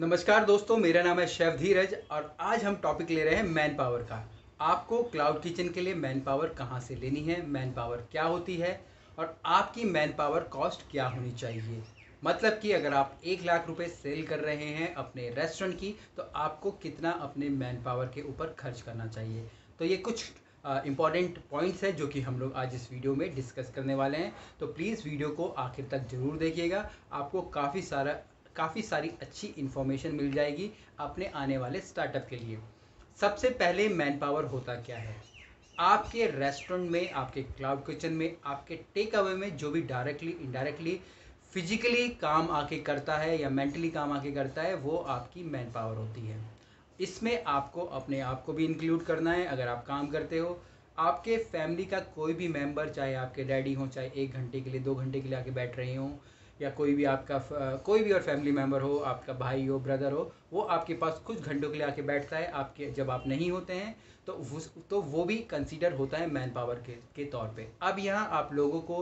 नमस्कार दोस्तों, मेरा नाम है शेफ धीरज और आज हम टॉपिक ले रहे हैं मैन पावर का। आपको क्लाउड किचन के लिए मैन पावर कहाँ से लेनी है, मैन पावर क्या होती है और आपकी मैन पावर कॉस्ट क्या होनी चाहिए। मतलब कि अगर आप 1 लाख रुपए सेल कर रहे हैं अपने रेस्टोरेंट की, तो आपको कितना अपने मैन पावर के ऊपर खर्च करना चाहिए। तो ये कुछ इम्पॉर्टेंट पॉइंट्स है जो कि हम लोग आज इस वीडियो में डिस्कस करने वाले हैं। तो प्लीज़ वीडियो को आखिर तक ज़रूर देखिएगा, आपको काफ़ी सारी अच्छी इन्फॉर्मेशन मिल जाएगी अपने आने वाले स्टार्टअप के लिए। सबसे पहले मैन पावर होता क्या है। आपके रेस्टोरेंट में, आपके क्लाउड किचन में, आपके टेक अवे में जो भी डायरेक्टली इनडायरेक्टली फिजिकली काम आके करता है या मेंटली काम आके करता है, वो आपकी मैन पावर होती है। इसमें आपको अपने आप को भी इंक्लूड करना है। अगर आप काम करते हो, आपके फैमिली का कोई भी मेम्बर, चाहे आपके डैडी हों, चाहे 1 घंटे के लिए 2 घंटे के लिए आके बैठ रहे हों, या कोई भी आपका कोई भी और फैमिली मेम्बर हो, आपका भाई हो, ब्रदर हो, वो आपके पास कुछ घंटों के लिए आके बैठता है। आपके जब आप नहीं होते हैं तो वो भी कंसीडर होता है मैन पावर के तौर पे। अब यहाँ आप लोगों को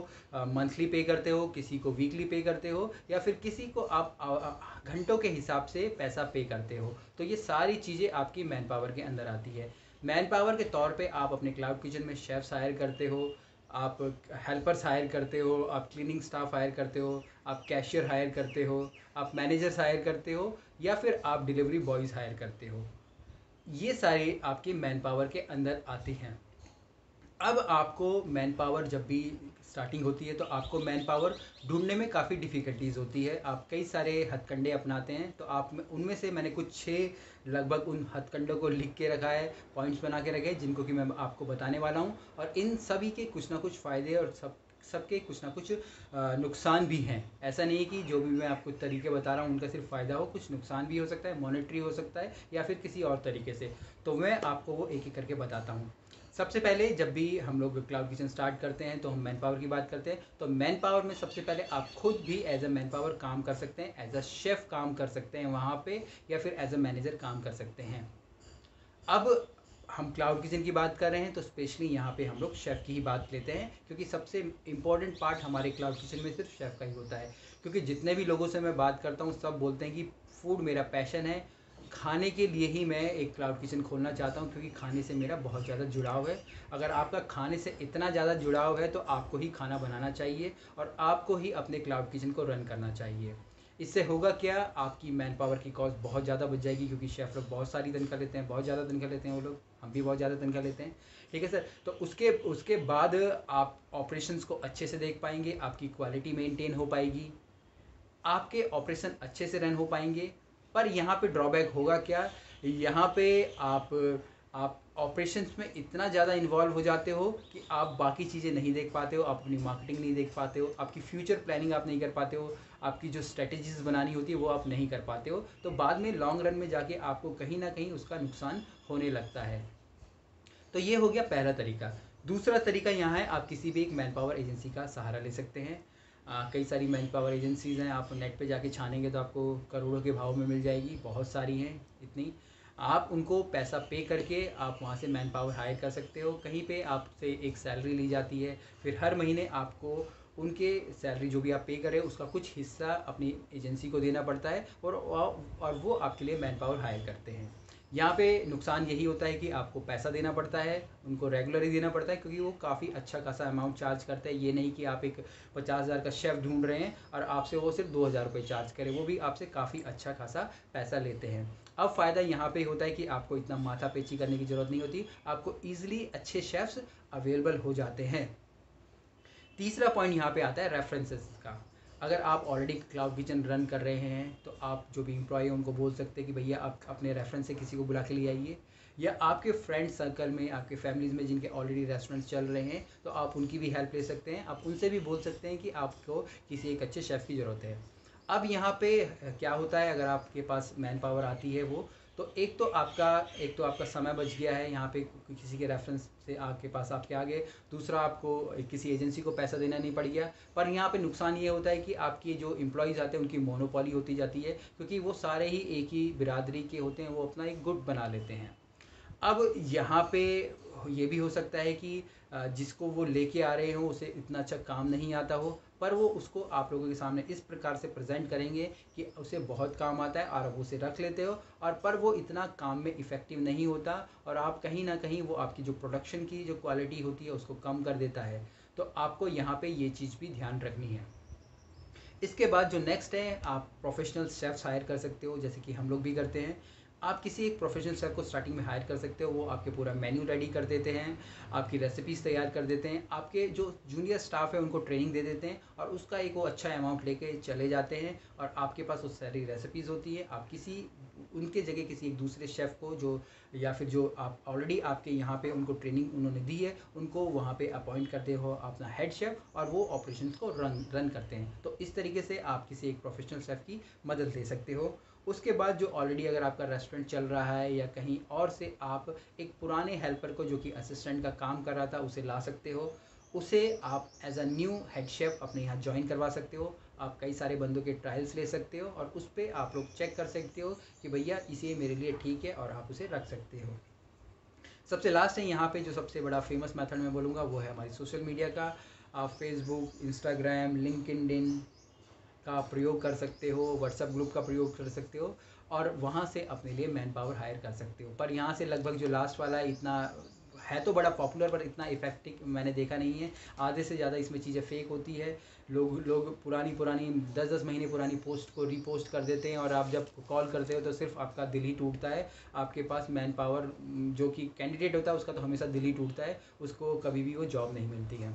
मंथली पे करते हो, किसी को वीकली पे करते हो, या फिर किसी को आप घंटों के हिसाब से पैसा पे करते हो। तो ये सारी चीज़ें आपकी मैन पावर के अंदर आती है। मैन पावर के तौर पर आप अपने क्लाउड किचन में शेफ्स हायर करते हो, आप हेल्पर्स हायर करते हो, आप क्लीनिंग स्टाफ हायर करते हो, आप कैशियर हायर करते हो, आप मैनेजर्स हायर करते हो, या फिर आप डिलीवरी बॉयज़ हायर करते हो। ये सारे आपके मैन पावर के अंदर आती हैं। अब आपको मैन पावर, जब भी स्टार्टिंग होती है तो आपको मैन पावर ढूंढने में काफ़ी डिफ़िकल्टीज होती है। आप कई सारे हथकंडे अपनाते हैं, तो आप उनमें से मैंने कुछ 6 लगभग उन हथकंडों को लिख के रखा है, पॉइंट्स बना के रखे हैं, जिनको कि मैं आपको बताने वाला हूं। और इन सभी के कुछ ना कुछ फ़ायदे और सबके कुछ ना कुछ नुकसान भी हैं। ऐसा नहीं कि जो भी मैं आपको तरीके बता रहा हूँ उनका सिर्फ फ़ायदा हो, कुछ नुकसान भी हो सकता है, मॉनेटरी हो सकता है या फिर किसी और तरीके से। तो मैं आपको वो एक एक करके बताता हूँ। सबसे पहले, जब भी हम लोग क्लाउड किचन स्टार्ट करते हैं तो हम मैन पावर की बात करते हैं। तो मैन पावर में सबसे पहले आप खुद भी एज अ मैन पावर काम कर सकते हैं, एज अ शेफ़ काम कर सकते हैं वहाँ पे, या फिर एज अ मैनेजर काम कर सकते हैं। अब हम क्लाउड किचन की बात कर रहे हैं तो स्पेशली यहाँ पे हम लोग शेफ़ की ही बात लेते हैं, क्योंकि सबसे इम्पॉर्टेंट पार्ट हमारे क्लाउड किचन में सिर्फ शेफ़ का ही होता है। क्योंकि जितने भी लोगों से मैं बात करता हूँ, सब बोलते हैं कि फूड मेरा पैशन है, खाने के लिए ही मैं एक क्लाउड किचन खोलना चाहता हूँ, क्योंकि खाने से मेरा बहुत ज़्यादा जुड़ाव है। अगर आपका खाने से इतना ज़्यादा जुड़ाव है तो आपको ही खाना बनाना चाहिए और आपको ही अपने क्लाउड किचन को रन करना चाहिए। इससे होगा क्या, आपकी मैन पावर की कॉस्ट बहुत ज़्यादा बच जाएगी, क्योंकि शेफ़ लोग बहुत सारी तनख्वाह लेते हैं, बहुत ज़्यादा तनख्वाह लेते हैं वो लोग, हम भी बहुत ज़्यादा तनख्वाह लेते हैं। ठीक है सर। तो उसके बाद आप ऑपरेशंस को अच्छे से देख पाएंगे, आपकी क्वालिटी मेंटेन हो पाएगी, आपके ऑपरेशन अच्छे से रन हो पाएंगे। पर यहाँ पे ड्रॉबैक होगा क्या, यहाँ पे आप ऑपरेशंस में इतना ज़्यादा इन्वॉल्व हो जाते हो कि आप बाकी चीज़ें नहीं देख पाते हो, आप अपनी मार्केटिंग नहीं देख पाते हो, आपकी फ्यूचर प्लानिंग आप नहीं कर पाते हो, आपकी जो स्ट्रेटजीज बनानी होती है वो आप नहीं कर पाते हो। तो बाद में लॉन्ग रन में जाके आपको कहीं ना कहीं उसका नुकसान होने लगता है। तो ये हो गया पहला तरीका। दूसरा तरीका यहाँ है, आप किसी भी एक मैन पावर एजेंसी का सहारा ले सकते हैं। कई सारी मैन पावर एजेंसीज़ हैं, आप नेट पे जाके छानेंगे तो आपको करोड़ों के भाव में मिल जाएगी, बहुत सारी हैं इतनी। आप उनको पैसा पे करके आप वहाँ से मैन पावर हायर कर सकते हो। कहीं पे आपसे एक सैलरी ली जाती है, फिर हर महीने आपको उनके सैलरी जो भी आप पे करें उसका कुछ हिस्सा अपनी एजेंसी को देना पड़ता है, और वो आपके लिए मैन पावर हायर करते हैं। यहाँ पे नुकसान यही होता है कि आपको पैसा देना पड़ता है, उनको रेगुलरली देना पड़ता है, क्योंकि वो काफ़ी अच्छा खासा अमाउंट चार्ज करते हैं। ये नहीं कि आप एक 50,000 का शेफ़ ढूंढ रहे हैं और आपसे वो सिर्फ 2,000 रुपये चार्ज करें, वो भी आपसे काफ़ी अच्छा खासा पैसा लेते हैं। अब फ़ायदा यहाँ पे होता है कि आपको इतना माथा पेची करने की ज़रूरत नहीं होती, आपको ईजिली अच्छे शेफ्स अवेलेबल हो जाते हैं। तीसरा पॉइंट यहाँ पर आता है रेफरेंसेस का। अगर आप ऑलरेडी क्लाउड किचन रन कर रहे हैं तो आप जो भी एम्प्लॉय हैं उनको बोल सकते हैं कि भैया आप अपने रेफरेंस से किसी को बुला के ले आइए, या आपके फ्रेंड सर्कल में, आपके फैमिलीज़ में जिनके ऑलरेडी रेस्टोरेंट्स चल रहे हैं तो आप उनकी भी हेल्प ले सकते हैं। आप उनसे भी बोल सकते हैं कि आपको किसी एक अच्छे शेफ़ की ज़रूरत है। अब यहाँ पे क्या होता है, अगर आपके पास मैन पावर आती है वो, तो एक तो आपका समय बच गया है यहाँ पे, किसी के रेफरेंस से आपके पास आपके आगे। दूसरा, आपको किसी एजेंसी को पैसा देना नहीं पड़ गया। पर यहाँ पे नुकसान ये होता है कि आपकी जो एम्प्लॉयज़ आते हैं उनकी मोनोपोली होती जाती है, क्योंकि वो सारे ही एक ही बिरादरी के होते हैं, वो अपना एक गुट बना लेते हैं। अब यहाँ पे ये भी हो सकता है कि जिसको वो लेके आ रहे हों उसे इतना अच्छा काम नहीं आता हो, पर वो उसको आप लोगों के सामने इस प्रकार से प्रेजेंट करेंगे कि उसे बहुत काम आता है और आप उसे रख लेते हो, और पर वो इतना काम में इफ़ेक्टिव नहीं होता और आप कहीं ना कहीं वो आपकी जो प्रोडक्शन की जो क्वालिटी होती है उसको कम कर देता है। तो आपको यहाँ पे ये चीज़ भी ध्यान रखनी है। इसके बाद जो नेक्स्ट है, आप प्रोफेशनल शेफ़्स हायर कर सकते हो, जैसे कि हम लोग भी करते हैं। आप किसी एक प्रोफेशनल शेफ़ को स्टार्टिंग में हायर कर सकते हो, वो आपके पूरा मेन्यू रेडी कर देते हैं, आपकी रेसिपीज़ तैयार कर देते हैं, आपके जो जूनियर स्टाफ है उनको ट्रेनिंग दे देते हैं और उसका एक वो अच्छा अमाउंट लेके चले जाते हैं और आपके पास वो सारी रेसिपीज़ होती है। आप किसी उनके जगह किसी एक दूसरे शेफ़ को जो या फिर जो आप ऑलरेडी आपके यहाँ पर उनको ट्रेनिंग उन्होंने दी है उनको वहाँ पर अपॉइंट करते हो अपना हेड शेफ़, और वो ऑपरेशन को रन करते हैं। तो इस तरीके से आप किसी एक प्रोफेशनल शेफ़ की मदद ले सकते हो। उसके बाद जो ऑलरेडी अगर आपका रेस्टोरेंट चल रहा है या कहीं और से आप एक पुराने हेल्पर को जो कि असिस्टेंट का काम कर रहा था उसे ला सकते हो, उसे आप as a new head chef अपने यहाँ ज्वाइन करवा सकते हो। आप कई सारे बंदों के ट्रायल्स ले सकते हो और उस पर आप लोग चेक कर सकते हो कि भैया इसे मेरे लिए ठीक है, और आप उसे रख सकते हो। सबसे लास्ट है यहाँ पे जो सबसे बड़ा फेमस मेथड मैं बोलूँगा वो है हमारी सोशल मीडिया का। आप फेसबुक, इंस्टाग्राम, लिंक्डइन का प्रयोग कर सकते हो, व्हाट्सएप ग्रुप का प्रयोग कर सकते हो और वहाँ से अपने लिए मैन पावर हायर कर सकते हो। पर यहाँ से लगभग जो लास्ट वाला है इतना है तो बड़ा पॉपुलर पर इतना इफेक्टिव मैंने देखा नहीं है। आधे से ज़्यादा इसमें चीज़ें फेक होती है। लोग पुरानी 10-10 महीने पुरानी पोस्ट को रीपोस्ट कर देते हैं और आप जब कॉल करते हो तो सिर्फ आपका दिल ही टूटता है। आपके पास मैन पावर जो कि कैंडिडेट होता है उसका तो हमेशा दिल ही टूटता है, उसको कभी भी वो जॉब नहीं मिलती है।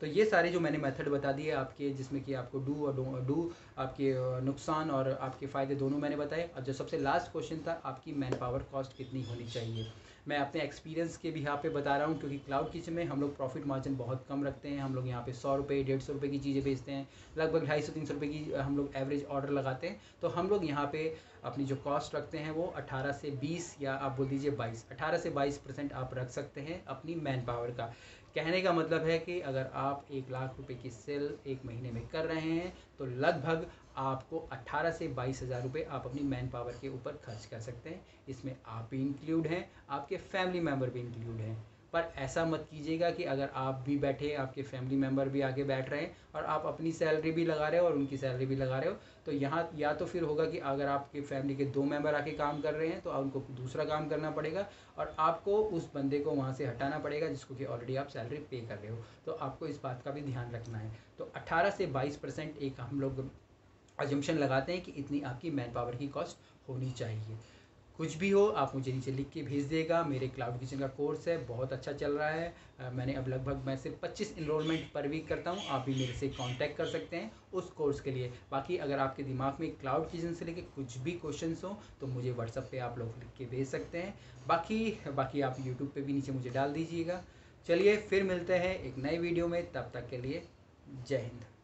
तो ये सारे जो मैंने मेथड बता दिए आपके, जिसमें कि आपको डू और डू, आपके नुकसान और आपके फ़ायदे दोनों मैंने बताए। अब जो सबसे लास्ट क्वेश्चन था, आपकी मैन पावर कॉस्ट कितनी होनी चाहिए, मैं अपने एक्सपीरियंस के भी यहाँ पे बता रहा हूँ, क्योंकि क्लाउड किचन में हम लोग प्रॉफिट मार्जिन बहुत कम रखते हैं। हम लोग यहाँ पे 100 रुपये 150 रुपये की चीज़ें बेचते हैं, लगभग 250-300 रुपये की हम लोग एवरेज ऑर्डर लगाते हैं। तो हम लोग यहाँ पे अपनी जो कॉस्ट रखते हैं वो 18 से 20 या आप बोल दीजिए 22, 18 से 22% आप रख सकते हैं अपनी मैन पावर का। कहने का मतलब है कि अगर आप 1 लाख रुपये की सेल एक महीने में कर रहे हैं तो लगभग आपको 18 से 22 हज़ार रुपये आप अपनी मैन पावर के ऊपर खर्च कर सकते हैं। इसमें आप भी इंक्लूड हैं, आपके फैमिली मेम्बर भी इंक्लूड हैं। पर ऐसा मत कीजिएगा कि अगर आप भी बैठे आपके फैमिली मेम्बर भी आगे बैठ रहे हैं और आप अपनी सैलरी भी लगा रहे हो और उनकी सैलरी भी लगा रहे हो, तो यहाँ या तो फिर होगा कि अगर आपके फैमिली के 2 मेंबर आके काम कर रहे हैं तो उनको दूसरा काम करना पड़ेगा और आपको उस बंदे को वहाँ से हटाना पड़ेगा जिसको कि ऑलरेडी आप सैलरी पे कर रहे हो। तो आपको इस बात का भी ध्यान रखना है। तो 18 से 22% एक हम लोग अजम्पशन लगाते हैं कि इतनी आपकी मैन पावर की कॉस्ट होनी चाहिए। कुछ भी हो आप मुझे नीचे लिख के भेज देगा। मेरे क्लाउड किचन का कोर्स है, बहुत अच्छा चल रहा है। मैंने अब लगभग मैं से 25 इनरोलमेंट पर वीक करता हूँ। आप भी मेरे से कांटेक्ट कर सकते हैं उस कोर्स के लिए। बाकी अगर आपके दिमाग में क्लाउड किचन से लेके कुछ भी क्वेश्चंस हो तो मुझे व्हाट्सएप पे आप लोग लिख के भेज सकते हैं। बाकी आप यूट्यूब पर भी नीचे मुझे डाल दीजिएगा। चलिए फिर मिलते हैं एक नए वीडियो में, तब तक के लिए जय हिंद।